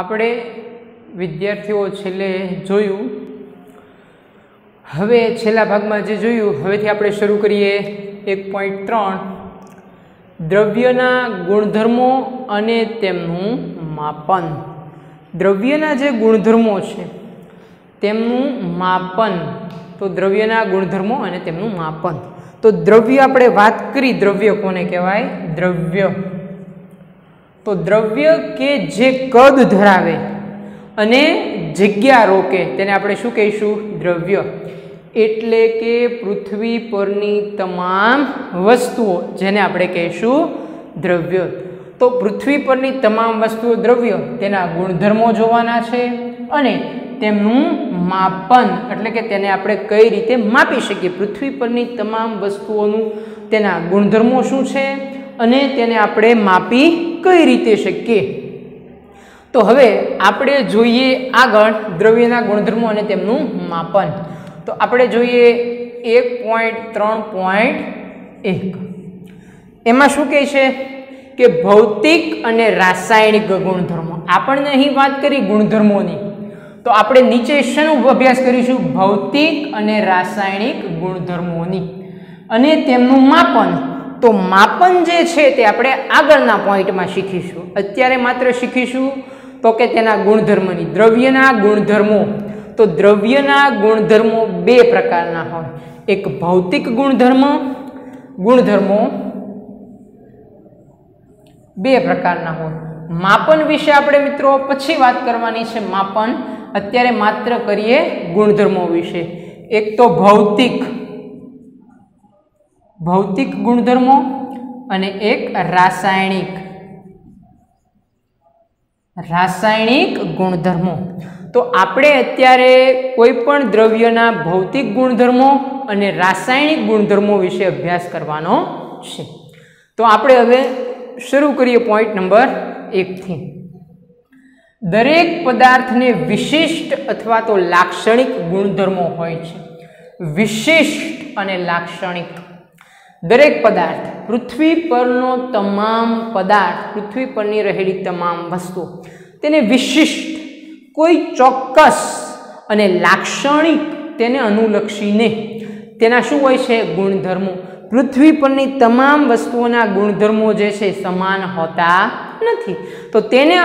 આપણે વિદ્યાર્થીઓ છેલ્લે જોયું, હવે છેલ્લા ભાગમાં જે જોયું હવેથી આપણે શરૂ કરીએ 1.3 દ્રવ્યના ગુણધર્મો અને તેમનું માપન। द्रव्यना जे गुणधर्मों छे तेमनुं मापन, तो द्रव्यना गुणधर्मों अने तेमनुं मापन। तो द्रव्य आपणे वात करी, द्रव्य कोने कहेवाय? द्रव्य तो द्रव्य के जे कद धरावे अने जग्या रोके तेने आपणे शुं कहीशुं? द्रव्य। एटले के पृथ्वी परनी तमाम वस्तुओं जेने आपणे कहीशुं द्रव्य। तो पृथ्वी परनी तमाम वस्तुओं द्रव्य तेना गुणधर्मों जोवाना छे अने तेमनुं मापन, एटले के तेने आपणे कई रीते मापी शकीए। पृथ्वी परनी तमाम वस्तुओनुं तेना गुणधर्मों शुं छे अने तेने आपणे मापी कई रीते शकीए। तो हवे आपणे जोईए आगळ द्रव्यना गुणधर्मों अने तेमनुं मापन। तो आपणे जोईए 1.3.1 एमां शुं कहे छे के भौतिक अने रासायनिक गुणधर्मों। आपणे अहीं वात करी गुणधर्मोनी, तो आपणे नीचे शेनो अभ्यास करीशुं? भौतिक अने रासायनिक गुणधर्मोनी अने तेमनुं मापन। तो मापन जे छे ते आपणे आगळना पॉइंटमां शीखीशुं। अत्यारे मात्र शीखीशुं तो के तेना गुणधर्मनी, द्रव्यना गुणधर्मों। तो द्रव्यना गुणधर्मों बे प्रकारना होय, एक भौतिक गुणधर्मों बे प्रकारना हो। मापन विषे आपणे मित्रों पछी वात करवानी छे, मापन। अत्यारे मात्र करीए गुणधर्मों विषे। एक तो भौतिक गुणधर्मों अने एक रासायनिक गुणधर्मों। तो आपणे अत्यारे कोईपण द्रव्यना भौतिक गुणधर्मों अने रासायनिक गुणधर्मों विषे अभ्यास करवानो छे। तो आपणे हवे शुरू करिए पॉइंट नंबर 1 थी। दरेक पदार्थ ने विशिष्ट अथवा तो लाक्षणिक गुणधर्मों होय छे। विशिष्ट अने लाक्षणिक दरेक पदार्थ, पृथ्वी परनो तमाम पदार्थ, पृथ्वी परनी रहेली तमाम वस्तु तेने विशिष्ट कोई चोक्कस अने लाक्षणिक तेने अनुलक्षीने तेना शुं होय छे? गुणधर्मों। पृथ्वी परनी तमाम वस्तुओना गुणधर्मों जे छे समान होता नथी, तो तेने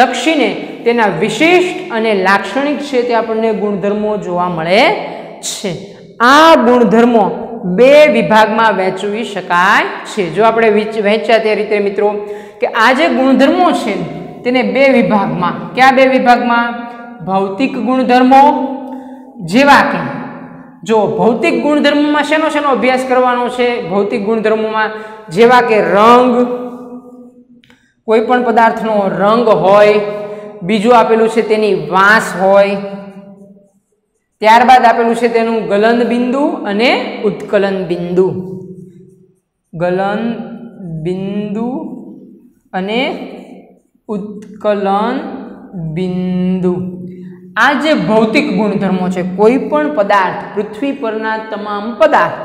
लक्षीने तेना विशिष्ट अने लाक्षणिक छे ते आपणे गुणधर्मों जोवा मळे छे। आ गुणधर्मों बे विभागमां वहेंची शकाय छे। जो आपणे वहेंच्या ते रीते मित्रों के आ जे गुणधर्मों छे तेने बे विभागमां, क्या बे विभागमां? भौतिक गुणधर्मों जेवा के जो भौतिक गुणधर्मों में शेनो शेनो अभ्यास करवानो छे? भौतिक गुणधर्मों में जेवा के रंग, कोईपण पदार्थनो रंग होय, बीजो आपेलू छे तेनी वास होय, त्यारबाद आपेलू छे तेनुं गलन बिंदु अने उत्कलन बिंदु, गलन बिंदु अने उत्कलन बिंदु। आ जे भौतिक गुणधर्मों छे, कोईपण पदार्थ, पृथ्वी परना तमाम पदार्थ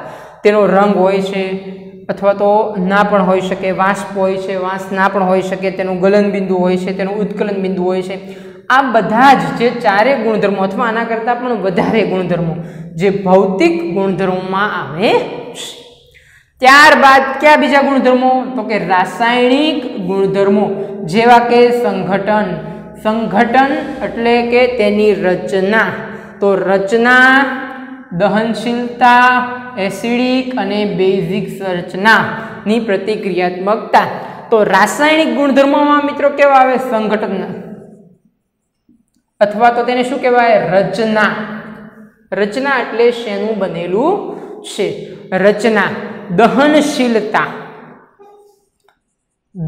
तेनो रंग होय छे अथवा तो ना पण होय शके, वाष्प होय छे, वास ना पण होय शके, तेनुं गलनबिंदु होय छे, तेनुं उत्कलनबिंदु होय छे। आ बधा ज जे चारे गुणधर्मों अथवा आना करता पण वधारे गुणधर्मों जे भौतिक गुणधर्मोमां आवे छे। त्यारबाद क्या बीजा गुणधर्मों? तो के रासायणिक गुणधर्मों जेवा के संघटन, संघटन एटले के तेनी रचना, तो रचना, दहनशीलता, एसिडिक अने बेजिक संरचना नी प्रतिक्रियात्मकता। तो रासायणिक गुणधर्मों में मित्रों केवा आवे? संघटन अथवा तो तेने शुं कहेवाय? रचना। रचना एटले शेनुं बनेलुं छे? रचना। दहनशीलता,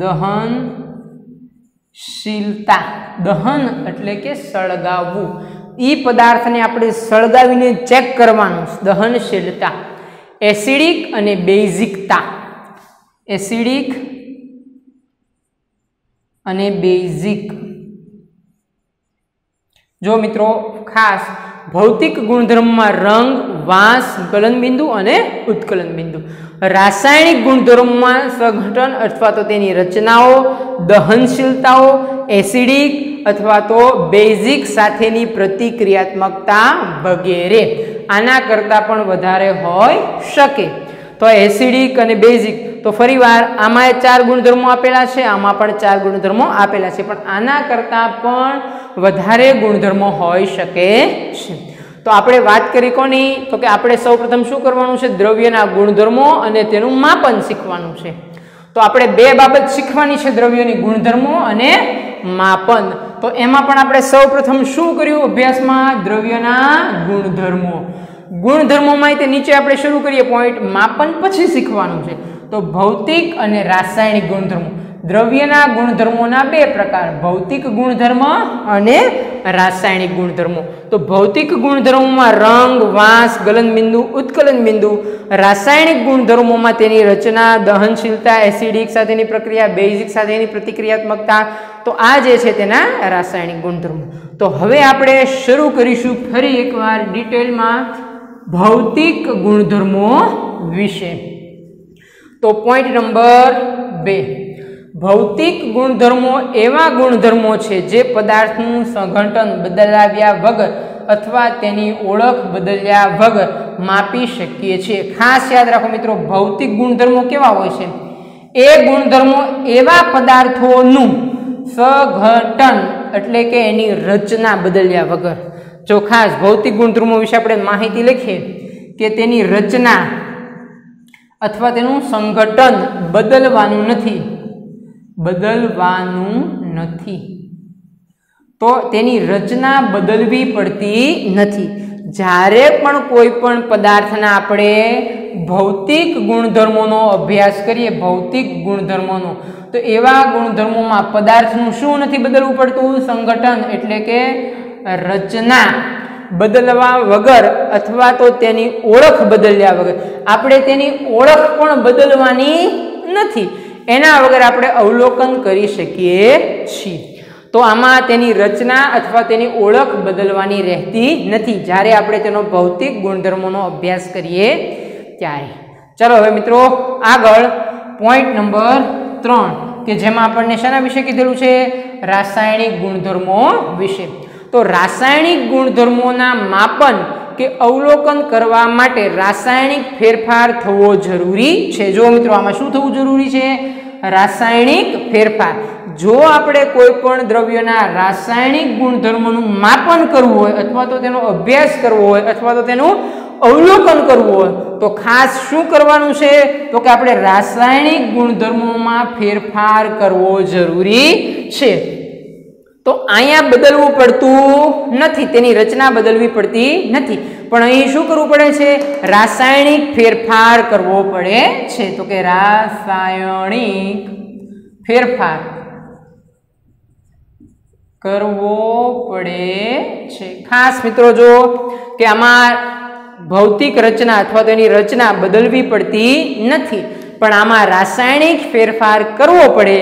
दहनशीलता दहन एटले के सळगाववू, ई पदार्थने आपणे सळगावीने चेक करवानुं, दहनशीलता। एसिडिक अने बेजिकता, एसिडिक अने बेजिक। जो मित्रों खास भौतिक गुणधर्ममां रंग, वास, गलनबिंदु अने उत्कलनबिंदु, रासायणिक गुणधर्मोमां संघटन अथवा तो तेनी रचनाओ, दहनशीलताओ, एसिडिक अथवा तो बेजिक साथेनी प्रतिक्रियात्मकता वगैरे आना करता पण वधारे होय शके। तो एसिडिक अने बेजिक तो फरीवार आमाय चार गुणधर्मो आपेला छे, आमां पण चार गुणधर्मो आपेला छे, पण आना करता पण वधारे गुणधर्मो होय शके छे। तो आपणे वात करी कोनी, तो के आपणे सौप्रथम शुं करवानुं छे, द्रव्यना गुणधर्मो अने तेनुं मापन शीखवानुं छे। तो आपणे बे बाबत शीखवानी छे, द्रव्योनी गुणधर्मो अने मापन। तो एमां पण आपणे सौप्रथम शुं कर्युं अभ्यासमां, द्रव्यना गुणधर्मो, गुणधर्मोमांथी नीचे आपणे शुरू करीए पॉइंट मापन पछी शीखवानुं छे। तो भौतिक अने रासायनिक गुणधर्मो, द्रव्यना गुणधर्मोना बे प्रकार, भौतिक गुणधर्म अने रासायनिक गुणधर्मो। तो भौतिक गुणधर्मोमां रंग, वास, गलनबिंदु, उत्कलनबिंदु। रासायनिक गुणधर्मोमां तेनी रचना, दहनशीलता, एसिडिक साथेनी प्रक्रिया, बेजिक साथेनी प्रतिक्रियात्मकता। तो आ जे छे तेना रासायनिक गुणधर्मो। तो हवे आपणे शरू करीशुं फरी एकवार डिटेलमां भौतिक गुणधर्मो विषे। तो पॉइंट नंबर 2, भौतिक गुणधर्मो एवा गुणधर्मो छे जे पदार्थनुं संघटन बदलाव्या वगर अथवा तेनी ओळख बदल्या वगर मापी शकीए छे। खास याद राखो मित्रों, भौतिक गुणधर्मो केवा होय छे? ए गुणधर्मो एवा पदार्थोनुं संघटन एटले के एनी रचना बदल्या वगर। जो खास भौतिक गुणधर्मो विषे आपणे माहिती लखीए के तेनी रचना अथवा तेनुं संघटन बदलवानुं नथी। तो तेनी रचना बदलवी पड़ती नथी। जारे पण कोई पण पदार्थना आपणे भौतिक गुणधर्मोनो अभ्यास करीए, भौतिक गुणधर्मोनो, तो एवा गुणधर्मोमां पदार्थनुं शुं नथी बदलवू पड़तुं? संघटन एटले के रचना बदलवा वगर अथवा तो तेनी ओळख बदल्या वगर। आपणे तेनी ओळख पण बदलवानी नथी, एना वगर आपणे अवलोकन करी शकीए छीए। तो आमां तेनी रचना अथवा तेनी ओळख बदलवानी रहेती नथी ज्यारे आपणे तेनो भौतिक गुणधर्मोनो अभ्यास करीए त्यारे। चलो हवे मित्रों आगळ पॉइंट नंबर 3 के जेमां आपणे शाना विषे कीधेलुं छे? रासायनिक गुणधर्मो विषे। तो रासायनिक गुणधर्मोना मापन के अवलोकन करवा माटे रासायनिक फेरफार थवो जरूरी छे। जो मित्रों आमां शुं थवुं जरूरी छे? रासायनिक फेरफार। जो आपणे कोईपण द्रव्यना रासायनिक गुणधर्मोनुं मापन करवुं होय अथवा तो तेनो अभ्यास करवो होय अथवा तो तेनुं अवलोकन करवुं होय तो खास शुं करवानुं छे? तो के आपणे रासायनिक गुणधर्मोमां फेरफार करवो जरूरी छे। तो आया बदलवू पड़तू नथी, तेनी रचना बदलवी पड़ती नथी, पण अही शुं करवू पड़े छे? रासायनिक फेरफार करवो पड़े छे। तो के रासायनिक फेरफार करवो पड़े छे। खास मित्रों जो के आमा भौतिक रचना अथवा तो एनी रचना बदलवी पड़ती नथी, पण आमां रासायनिक फेरफार करवो पड़े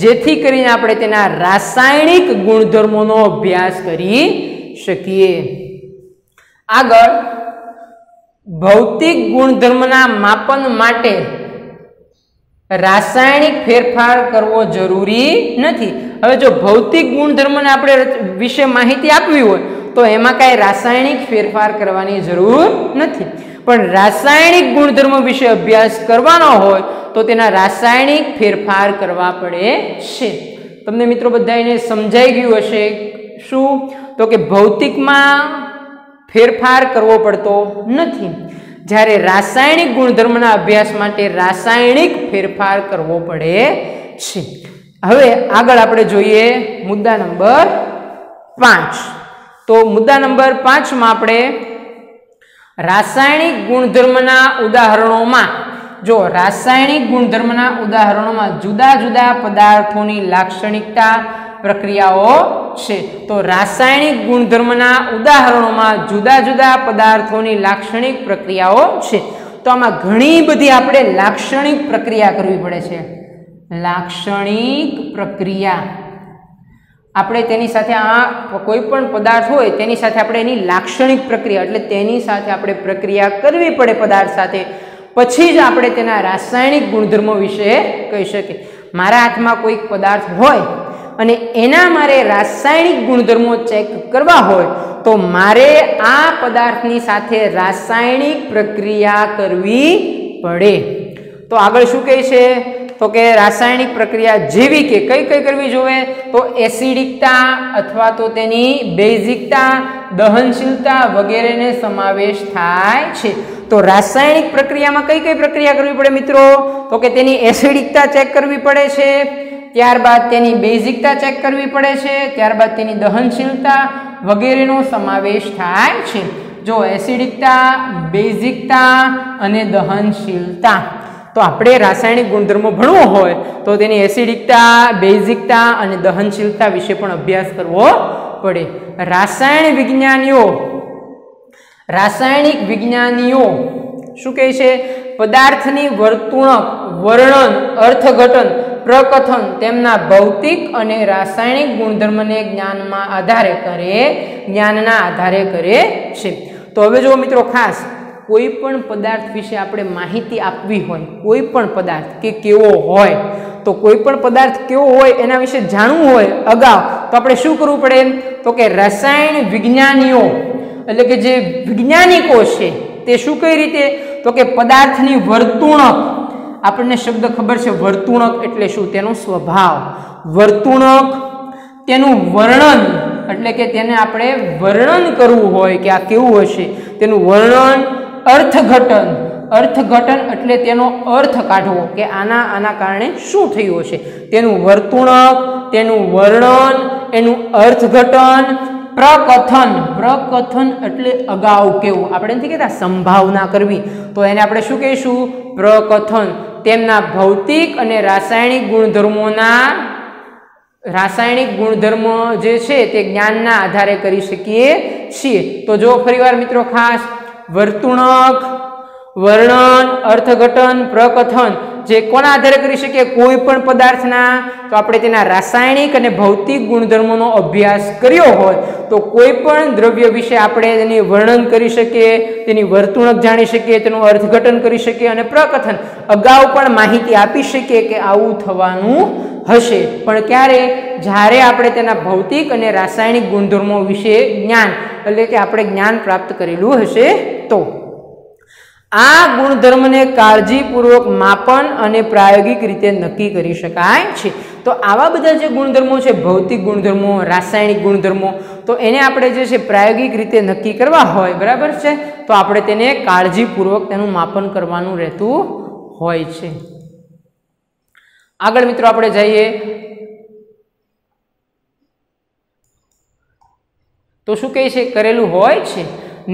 जेथी करीने आपणे तेना रासायनिक गुणधर्मोनो अभ्यास करी शकीए। आगळ भौतिक गुणधर्मना मापन माटे रासायनिक फेरफार करवो जरूरी नथी। हवे जो भौतिक गुणधर्मने आपणे विषे माहिती आपवी होय तो एमां कांई रासायनिक फेरफार करवानी जरूर नथी, पण रासायनिक गुणधर्म विषे अभ्यास करवानो होय तो तेना रासायनिक फेरफार करवा पड़े छे। तमने मित्रों बधाने समजाई गयुं हशे शुं? तो के भौतिकमां फेरफार करवो पड़तो नथी ज्यारे रासायनिक गुणधर्मना अभ्यास माटे रासायनिक फेरफार करवो पड़े छे। हवे आगळ आपणे जोईए मुद्दा नंबर 5। तो मुद्दा नंबर 5 मां आपणे रासायनिक गुणधर्मना उदाहरणों, जो रासायनिक गुणधर्मना उदाहरणों जुदा जुदा पदार्थोनी लाक्षणिकता प्रक्रियाओ छे। तो रासायनिक गुणधर्मना उदाहरणों जुदा जुदा पदार्थोनी लाक्षणिक प्रक्रियाओ छे। तो आमां घणी बधी आपणे लाक्षणिक प्रक्रिया करवी पड़े छे। लाक्षणिक प्रक्रिया आपणे तेनी साथे आ कोईपण पदार्थ होय तेनी साथे आपणे एनी लाक्षणिक प्रक्रिया एटले तेनी साथे आपणे प्रक्रिया करवी पड़े पदार्थ साथे, पछी ज आपणे तेना रासायनिक गुणधर्मो विषे कही शकीए। मारा हाथमां कोईक पदार्थ होय અને એના મારે રાસાયણિક ગુણધર્મો ચેક કરવા હોય તો મારે આ પદાર્થની સાથે રાસાયણિક પ્રક્રિયા કરવી પડે. તો આગળ શું કહે છે તો કે રાસાયણિક પ્રક્રિયા જેવી કે કઈ કઈ કરવી જોઈએ તો એસિડિકતા અથવા તો તેની બેઝિકતા, દહનશીલતા વગેરેને સમાવેશ થાય છે. तो रासायनिक प्रक्रिया में कई कई प्रक्रिया करवी पड़े मित्रों तो के तेनी एसिडिकता चेक करवी पड़े छे, त्यारबाद तेनी बेजिकता चेक करवी पड़े छे, त्यारबाद तेनी दहनशीलता वगैरेनो समावेश थाय छे. जो एसिडिकता, बेजिकता अने दहनशीलता तो आपणे रासायणिक गुणधर्मो भणवो होय तो तेनी एसिडिकता, बेजिकता अने दहनशीलता विषे पण अभ्यास करवो पड़े. रासायणिक विज्ञानीओ शुं कहे छे पदार्थनी वर्तणूक, वर्णन, अर्थघटन, प्रकथन तेमना भौतिक अने रासायणिक गुणधर्मने ज्ञानना आधारे करे छे. तो हवे जो मित्रों खास कोईपण पदार्थ विषे आपणे माहिती आपवी होय, कोईपण पदार्थ के केवो होय तो कोईपण पदार्थ केवो होय एना विषे जाणवुं होय अगाऊ तो आपणे शुं करवुं पड़े तो के रासायण विज्ञानीओ એટલે કે જે વૈજ્ઞાનિકો છે તે શું કઈ રીતે તો કે પદાર્થની વર્તણૂક, આપણને શબ્દ ખબર છે વર્તણૂક એટલે શું, તેનો સ્વભાવ, વર્તણૂક, તેનું વર્ણન એટલે કે તેને આપણે વર્ણન કરવું હોય કે આ કેવું હશે તેનું વર્ણન, અર્થઘટન એટલે તેનો અર્થ કાઢવો કે આના આના કારણે શું થયું હશે, તેનું વર્તણૂક, તેનું વર્ણન, એનું અર્થઘટન, प्रकथन एटले अगाऊ केवुं, आपणे नथी कहेता संभावना करवी तो एने आपणे शुं कहीशुं प्रकथन. तेमना भौतिक अने रासायणिक गुणधर्म जे छे ते ज्ञानना आधारे करी शकीए छीए. तो जो फरीवार मित्रों खास वर्तणूक, वर्णन, अर्थघटन, प्रकथन जे कोना आधारे करी शकीए कोईपण पदार्थना तो आपणे तेना रासायणिक अने भौतिक गुणधर्मोनो अभ्यास कर्यो होय तो कोईपण द्रव्य विषे आपणे तेनी वर्णन करी शकीए, तेनी वर्तणूक जाणी शकीए, तेनुं अर्थघटन करी शकीए अने प्रकथन अगाऊ पण माहिती आपी शकीए के आवुं थवानुं हशे पण क्यारे ज्यारे आपणे तेना भौतिक अने रासायणिक गुणधर्मो विषे ज्ञान एटले के आपणे ज्ञान प्राप्त करेलुं हशे. तो आ गुणधर्म ने काळजीपूर्वक मापन अने प्रायोगिक रीते नक्की करी शकाय छे. तो आवा बधा जे गुणधर्मो छे भौतिक गुणधर्मो, रासायणिक गुणधर्मो तो एने आपणे जे छे प्रायोगिक रीते नक्की करवा होय बराबर छे तो आपणे तेने काळजीपूर्वक तेनुं मापन करवानुं रहेतुं होय छे. आगळ मित्रों आपणे जाईए तो शुं कहे छे करेलुं होय छे.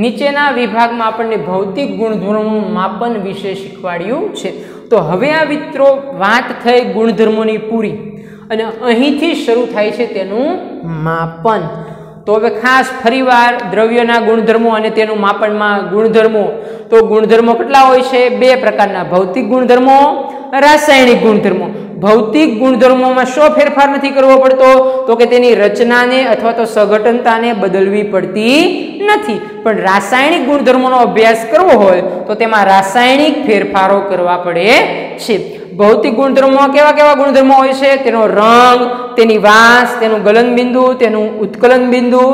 નીચેના વિભાગમાં આપણને ભૌતિક ગુણધર્મોનું માપન વિશે શીખવાડ્યું છે. તો હવે આ મિત્રો વાત થઈ ગુણધર્મોની પૂરી અને અહીંથી શરૂ થાય છે તેનું માપન. તો હવે ખાસ ફરીવાર દ્રવ્યના ગુણધર્મો અને તેનું માપનમાં ગુણધર્મો તો ગુણધર્મો કેટલા હોય છે, બે પ્રકારના, ભૌતિક ગુણધર્મો, રાસાયણિક ગુણધર્મો. भौतिक गुणधर्मों में शो फेरफार नहीं करवो पड़तो तो के तेनी रचना ने अथवा तो संघटनता ने बदलवी पड़ती नहीं पण रासायणिक गुणधर्मों अभ्यास करवो होय तो तेमां रासायणिक फेरफारो करवा पड़े छे. भौतिक गुणधर्मों केवा गुणधर्मों होय छे, तेनो रंग, तेनी वास, तेनु गलन बिंदु, तेनु उत्कलन बिंदु.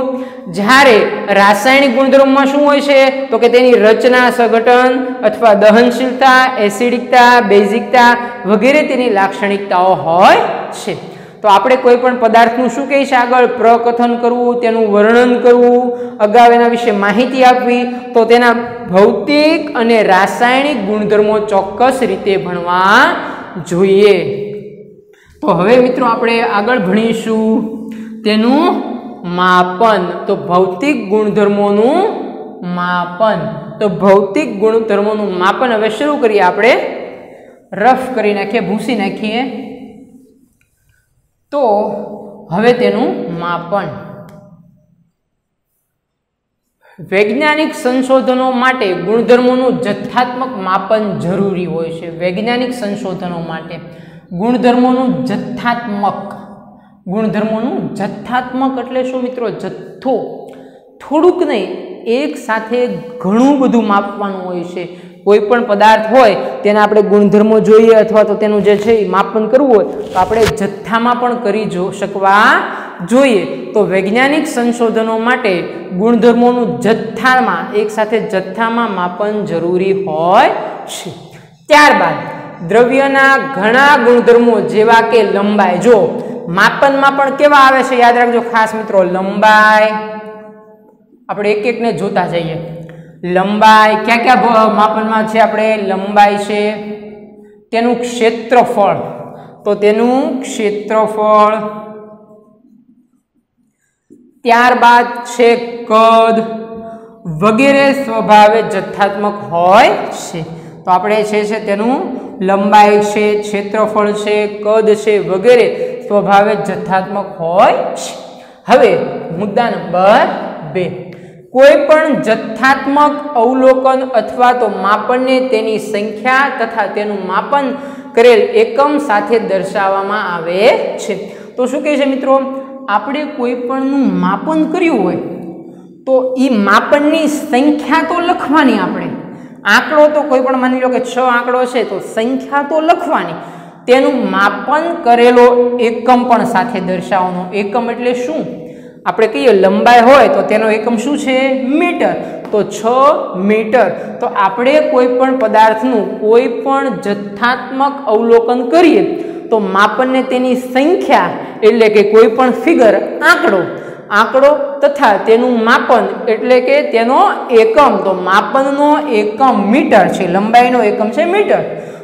જ્યારે રાસાયણિક ગુણધર્મોમાં શું હોય છે તો કે તેની રચના, સંગઠન અથવા દહનશીલતા, એસિડિકતા, બેઝિકતા વગેરે તેની લાક્ષણિકતાઓ હોય છે. તો આપણે કોઈ પણ પદાર્થનું શું કહે છે આગળ પ્રકથન કરવું, તેનું વર્ણન કરવું, અગાઉ એના વિશે માહિતી આપવી તો તેના ભૌતિક અને રાસાયણિક ગુણધર્મો ચોક્કસ રીતે ભણવા જોઈએ. તો હવે મિત્રો આપણે આગળ ભણીશું તેનું मापन. तो भौतिक गुणधर्मोनु मापन, तो भौतिक गुणधर्मोनु मापन हवे शुरू करीए. आपणे रफ करी नाखीए, भूसी नाखीए. तो हवे तेनु मापन वैज्ञानिक संशोधनों माटे गुणधर्मोनु जथ्थात्मक मापन जरूरी होय छे. वैज्ञानिक संशोधनों माटे गुणधर्मोनु जथ्थात्मक गुणधर्मों जथ्थात्मक एटले शुं मित्रों, जथ्थो थोड़ूक नहीं एक साथे घणुं बधुं मापवानुं होय छे. कोईपण पदार्थ होय तेना आपणे गुणधर्मो जोईए अथवा तो तेनुं जे छे मापन करवुं होय तो आपणे जथ्थामां पण करी शकवा जोईए। तो वैज्ञानिक संशोधनों माटे गुणधर्मोनुं जथ्थामां एक साथे जथ्थामां मापन जरूरी होय छे। त्यारबाद द्रव्यना घणा गुणधर्मो जेवा के लंबाई, जो मापन में पण केवा आवे छे याद रखो खास मित्रों, लंबाई, अपने एक एक ने जोता जाइए। लंबाई क्या क्या मापन में छे अपने, लंबाई छे, तेनु क्षेत्रफल, तो तेनु क्षेत्रफल, त्यारबाद छे कद वगैरे स्वभावे जथ्थात्मक होय छे। तो आपणे छे छे तेनु लंबाई छे, क्षेत्रफल छे, कद छे वगैरे स्वभावे जथ्थात्मक होय छे। हवे मुद्दा नंबर 2, कोईपण जथ्थात्मक अवलोकन अथवा तो मापन ने तेनी संख्या तथा तेनु मापन करेल एकम साथे दर्शावामां आवे छे। तो शुं कहे छे मित्रों, आपणे कोईपणनुं मापन कर्युं होय तो ई मापननी संख्या तो लखवानी, आपणे आंकड़ो तो कोईपण मानी लो कि 6 आंकड़ो छे तो संख्या तो लखवानी, तेनुं मापन करेलो एकम पण साथे दर्शाववानो। एकम एटले शुं? आपणे कहीए लंबाई होय तो तेनो एकम शुं छे मीटर, तो 6 मीटर। तो आपणे कोईपण पदार्थनुं कोईपण जथ्थात्मक अवलोकन करीए तो मापनने तेनी संख्या एटले के कोईपण फिगर आंकड़ो, आंकड़ो तथा तेनुं मापन एटले के तेनो एकम, तो मापननो एकम मीटर छे, लंबाईनो एकम छे मीटर,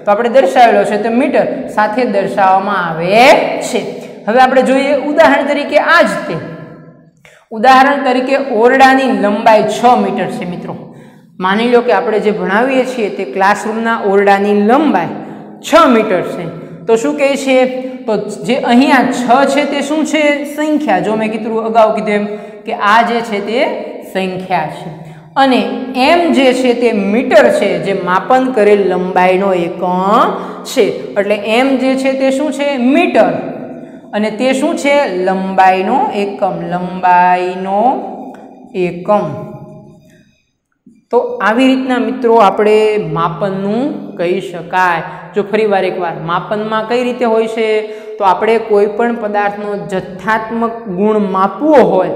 तो आपणे दर्शावेलो छे तो मीटर साथे दर्शाववामां आवे छे। हवे आपणे जोईए उदाहरण तरीके आ ज ते, उदाहरण तरीके ओरडानी लंबाई 6 मीटर छे मित्रों। मानी लो कि आपणे जे भणावीए छीए ते क्लासरूमना ओरडानी लंबाई 6 मीटर छे, तो शुं कहे छे तो जे अहींया 6 छे ते शुं छे संख्या, जो मैं कीधुं अगाऊ कीधुं एम कि आ जे छे ते संख्या छे, अने एम जे छे ते मीटर छे जे मापन करेल लंबाईनो एकम छे। एटले एम जे छे ते शुं छे मीटर अने ते शुं छे लंबाईनो एकम, लंबाईनो एकम। तो आवी रीतना मित्रों आपणे मापननुं कही शकाय। जो फरी वार एकवार मापनमां कई रीते होय छे, तो आपणे कोईपण पदार्थनो जथ्थात्मक गुण मापवो होय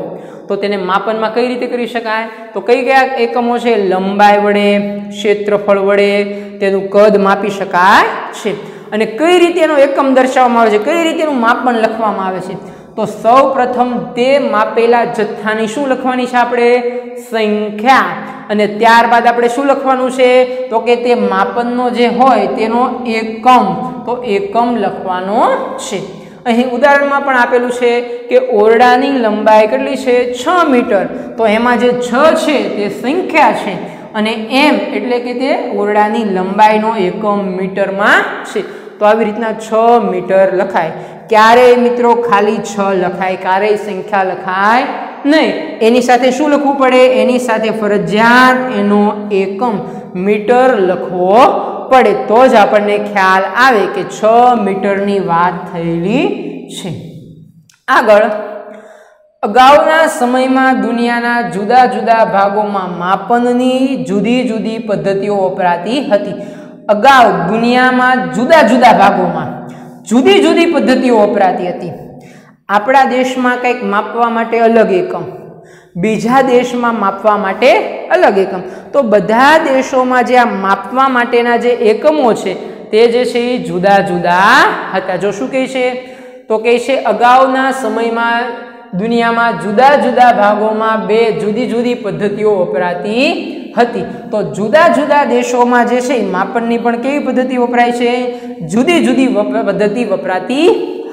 तो तेने मापनमां कई रीते करी शकाय। तो कई क्या एकमो छे, लंबाई वडे, क्षेत्रफल वडे तेनुं कद मापी शकाय छे, अने कई रीते एनो एकम दर्शाववामां आवे छे, कई रीते एनुं मापन लखवामां आवे छे। तो सौ प्रथम ते मापेला जथ्थानी शुं लखवानी छे आपणे, संख्या, अने त्यारबाद आपणे शुं लखवानुं छे तो के ते मापननो जे होय तेनो एकम, तो एकम लखवानो छे। અહીં ઉદાહરણમાં પણ આપેલું છે કે ઓરડાની લંબાઈ કેટલી છે 6 મીટર, તો એમાં જે 6 છે તે સંખ્યા છે અને m એટલે કે તે ઓરડાની લંબાઈનો એકમ મીટરમાં છે। તો આવી રીતના 6 મીટર લખાય, ક્યારેય મિત્રો ખાલી 6 લખાય, ક્યારેય સંખ્યા લખાય નહીં। એની સાથે શું લખવું પડે, એની સાથે ફરજિયાત એનો એકમ મીટર લખવો पड़े तो ज आपने ख्याल आए कि 6 मीटर नी वात थयेली छे। आगळ अगाउना समय में दुनियाना जुदा जुदा भागों में मापननी जुदी जुदी पद्धतिओ वपराती हती। अगाउ दुनिया में जुदा जुदा भागों में जुदी जुदी पद्धतिओ वपराती हती। आपड़ा देश में कंईक मापवा माटे अलग एकम, बीजा देश में मापवा माटे अलग एकम, तो बधा देशों में जे आ मापवा माटेना जे एकमो छे ते जे छे जुदा जुदा हता। जो शुं कहे छे तो कहे छे अगाउना समय में दुनिया में जुदा जुदा भागों में बे जुदी जुदी पद्धतिओ वपराती हती। तो जुदा जुदा देशों में जे छे मापननी पण केवी पद्धति वपराय छे, जुदी जुदी पद्धति वपराती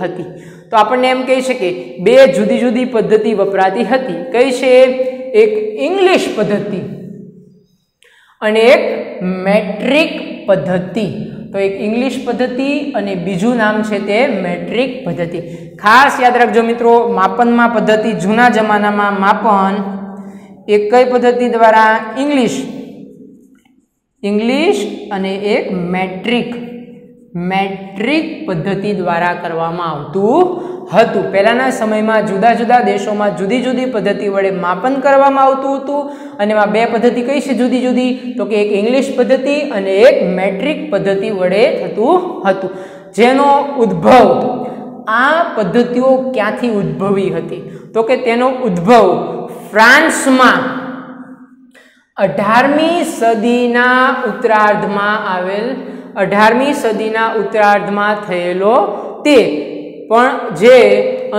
हती। तो आपने एम कही सके बे जुदी जुदी पद्धति वपराती हती, कई छे एक इंग्लिश पद्धति अने एक मेट्रिक पद्धति। तो एक इंग्लिश पद्धति अने बीजू नाम छे ते मेट्रिक पद्धति। खास याद रखो मित्रों, मापन में पद्धति जूना जमाना में मापन एक कई पद्धति द्वारा, इंग्लिश इंग्लिश अने एक मेट्रिक मेट्रिक पद्धति द्वारा करवामां आवतुं હતું. પહેલાના સમયમાં જુદા જુદા દેશોમાં જુદી જુદી પદ્ધતિ વડે માપન કરવામાં આવતું હતું અને એમાં બે પદ્ધતિ કઈ છે જુદી જુદી, તો કે એક ઇંગ્લિશ પદ્ધતિ અને એક મેટ્રિક પદ્ધતિ વડે થતું હતું. જેનો ઉદ્ભવ, આ પદ્ધતિઓ ક્યાંથી ઉદ્ભવી હતી તો કે તેનો ઉદ્ભવ ફ્રાન્સમાં 18મી સદીના ઉત્તરાર્ધમાં આવેલ 18મી સદીના ઉત્તરાર્ધમાં થયેલો તે પણ જે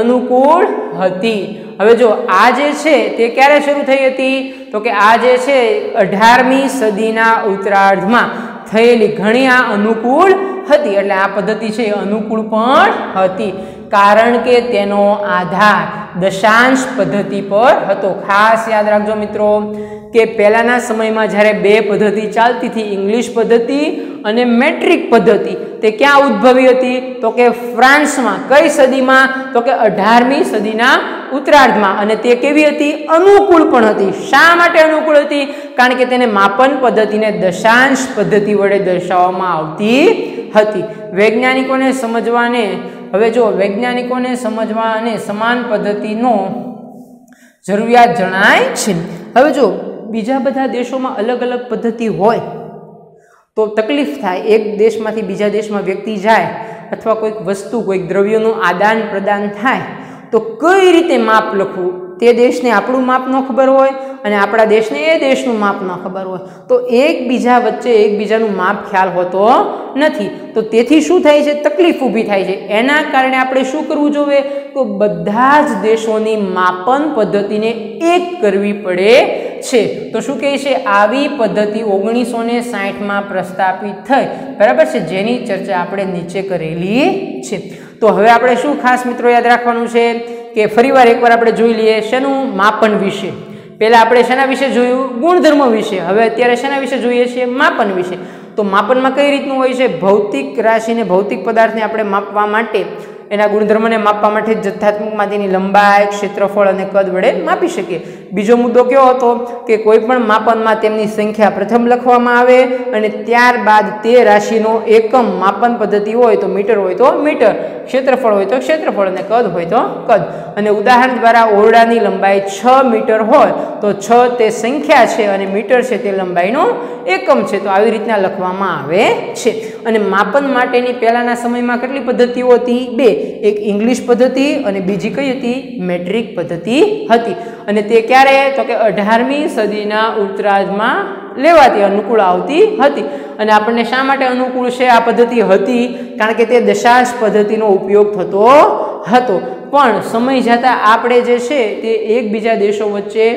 અનુકૂળ હતી. હવે જો આ જે છે તે ક્યારે શરૂ થઈ હતી તો કે આ જે છે 18મી સદીના ઉત્તરાર્ધમાં થયેલી ઘણી આ અનુકૂળ હતી. એટલે આ પદ્ધતિ છે અનુકૂળ પણ હતી કારણ કે તેનો આધાર દશાંશ પદ્ધતિ પર હતો. ખાસ યાદ રાખજો મિત્રો કે પહેલાના સમયમાં જ્યારે બે પદ્ધતિ ચાલતી હતી, ઇંગ્લિશ પદ્ધતિ અને મેટ્રિક પદ્ધતિ, તે ક્યાં ઉદ્ભવી હતી તો કે ફ્રાન્સમાં. કઈ સદીમાં તો કે 18મી સદીના ઉત્તરાર્ધમાં. અને તે કેવી હતી? અનુકૂળ પણ હતી. શા માટે અનુકૂળ હતી? કારણ કે તેને માપન પદ્ધતિને દશાંશ પદ્ધતિ વડે દર્શાવવામાં આવતી હતી. વૈજ્ઞાનિકોને સમજવાને, હવે જો વૈજ્ઞાનિકોને સમજવાને સમાન પદ્ધતિનો જરૂરિયાત જણાય છે. હવે જો બીજા બધા દેશોમાં અલગ અલગ પદ્ધતિ હોય તો તકલીફ થાય. એક દેશમાંથી બીજા દેશમાં વ્યક્તિ જાય અથવા કોઈક વસ્તુ, કોઈક દ્રવ્યોનું આદાન પ્રદાન થાય તો કઈ રીતે માપ લખવું, તે દેશને આપણું માપ ન ખબર હોય અને આપણા દેશને એ દેશનું માપ ન ખબર હોય તો એકબીજા વચ્ચે એકબીજાનું માપ ખ્યાલ હોતો નથી. તો તેથી શું થાય છે? તકલીફ ઊભી થાય છે. એના કારણે આપણે શું કરવું જોઈએ તો બધા જ દેશોની માપન પદ્ધતિને એક કરવી પડે છે. તો શું કહે છે? આવી પદ્ધતિ 1960માં પ્રસ્થાપિત થઈ, બરાબર છે, જેની ચર્ચા આપણે નીચે કરેલી છે. તો હવે આપણે શું ખાસ મિત્રો યાદ રાખવાનું છે કે ફરીવાર એકવાર આપણે જોઈ લઈએ શેનું? માપન વિશે. પહેલાં આપણે શેના વિશે જોયું? ગુણધર્મ વિશે. હવે અત્યારે શેના વિશે જોઈએ છીએ? માપન વિશે. તો માપનમાં કઈ રીતનું હોય છે? ભૌતિક રાશિને, ભૌતિક પદાર્થને આપણે માપવા માટે, એના ગુણધર્મને માપવા માટે જથ્થાત્મકમાં તેની લંબાઈ, ક્ષેત્રફળ અને કદ વડે માપી શકીએ. બીજો મુદ્દો કયો હતો કે કોઈપણ માપનમાં તેમની સંખ્યા પ્રથમ લખવામાં આવે અને ત્યારબાદ તે રાશિનો એકમ માપન પદ્ધતિ હોય તો મીટર, હોય તો મીટર, ક્ષેત્રફળ હોય તો ક્ષેત્રફળ અને કદ હોય તો કદ. અને ઉદાહરણ દ્વારા ઓરડાની લંબાઈ 6 મીટર હોય તો 6 તે સંખ્યા છે અને મીટર છે તે લંબાઈનો એકમ છે. તો આવી રીતના લખવામાં આવે છે. અને માપન માટેની પહેલાંના સમયમાં કેટલી પદ્ધતિઓ હતી? બે. એક ઇંગ્લિશ પદ્ધતિ અને બીજી કઈ હતી? મેટ્રિક પદ્ધતિ હતી. અને તે ક્યારે તો કે 18મી સદીના ઉત્તરાર્ધમાં લેવાતી, અનુકૂળ આવતી હતી. અને આપણને શા માટે અનુકૂળ છે આ પદ્ધતિ હતી? કારણ કે તે દશાંશ પદ્ધતિનો ઉપયોગ થતો હતો. પણ સમય જતાં આપણે જે છે તે એકબીજા દેશો વચ્ચે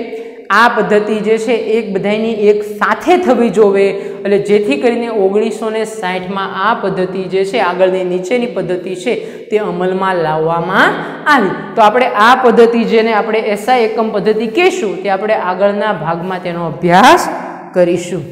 આ પદ્ધતિ જે છે એક બધાની એક સાથે થવી જોવે. એટલે જેથી કરીને 1960માં આ પદ્ધતિ જે છે આગળની નીચેની પદ્ધતિ છે તે અમલમાં લાવવામાં આવી. તો આપણે આ પદ્ધતિ, જેને આપણે SI એકમ પદ્ધતિ કહીશું, તે આપણે આગળના ભાગમાં તેનો અભ્યાસ કરીશું.